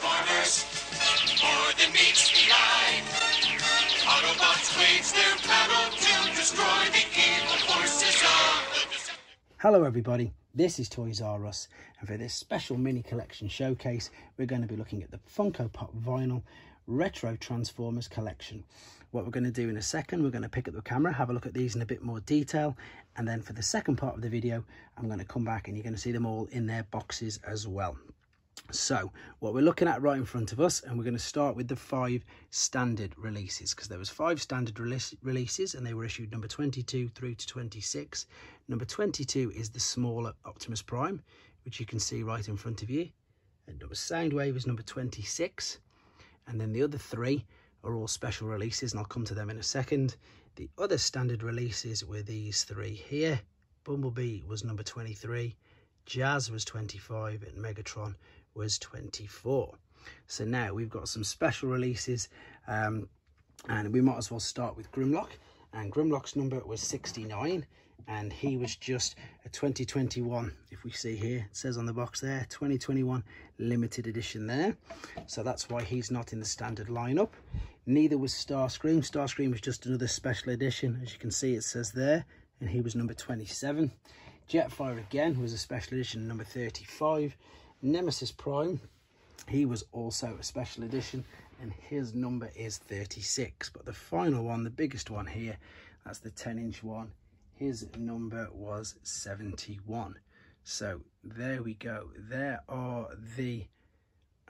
Transformers, more than meets the eye. Autobots wage their battle to destroy the evil forces of the... Hello everybody, this is Toys R Us, and for this special mini collection showcase, we're going to be looking at the Funko Pop Vinyl Retro Transformers collection. What we're going to do in a second, we're going to pick up the camera, have a look at these in a bit more detail, and then for the second part of the video, I'm going to come back and you're going to see them all in their boxes as well. So what we're looking at right in front of us, and we're going to start with the 5 standard releases, because there was 5 standard releases and they were issued number 22 through to 26. Number 22 is the smaller Optimus Prime, which you can see right in front of you, and number Soundwave is number 26. And then the other 3 are all special releases, and I'll come to them in a second. The other standard releases were these 3 here. Bumblebee was number 23, Jazz was 25, and Megatron was 24. So now we've got some special releases, and we might as well start with Grimlock. And Grimlock's number was 69, and he was just a 2021, if we see here, it says on the box there, 2021 limited edition there. So that's why he's not in the standard lineup. Neither was Starscream. Starscream was just another special edition, as you can see it says there, and he was number 27. Jetfire again was a special edition, number 35. Nemesis Prime, he was also a special edition, and his number is 36. But the final one, the biggest one here, that's the 10-inch one, his number was 71. So there we go. There are the,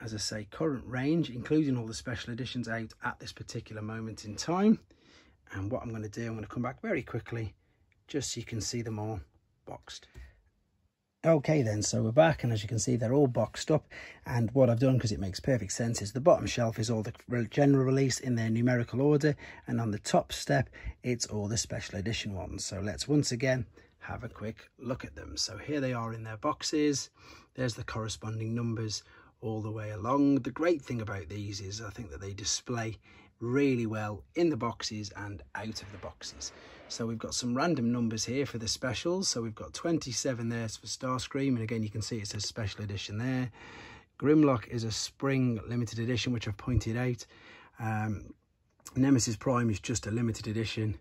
as I say, current range, including all the special editions out at this particular moment in time. And what I'm going to do, I'm going to come back very quickly just so you can see them all boxed. Okay then, so we're back, and as you can see, they're all boxed up. And what I've done, because it makes perfect sense, is the bottom shelf is all the general release in their numerical order, and on the top step it's all the special edition ones. So let's once again have a quick look at them. So here they are in their boxes. There's the corresponding numbers all the way along. The great thing about these is I think that they display really well in the boxes and out of the boxes. So we've got some random numbers here for the specials. So we've got 27 there for Starscream, and again you can see it says special edition there. Grimlock is a spring limited edition, which I've pointed out. Nemesis Prime is just a limited edition,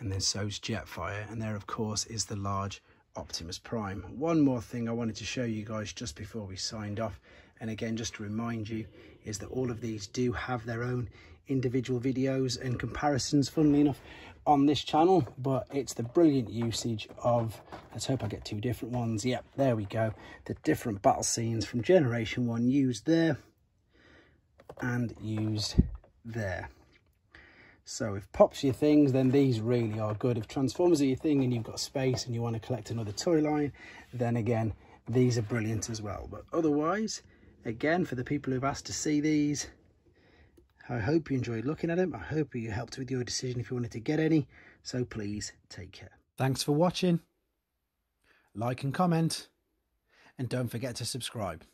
and then so's Jetfire, and there of course is the large Optimus Prime. One more thing I wanted to show you guys just before we signed off, and again just to remind you, is that all of these do have their own individual videos and comparisons, funnily enough, on this channel. But it's the brilliant usage of, let's hope I get 2 different ones. Yep, there we go, the different battle scenes from Generation 1 used there and used there. So if Pops your things, then these really are good. If Transformers are your thing and you've got space and you want to collect another toy line, then again these are brilliant as well. But otherwise, again, for the people who've asked to see these, I hope you enjoyed looking at them. I hope you helped with your decision if you wanted to get any. So please take care. Thanks for watching. Like and comment. And don't forget to subscribe.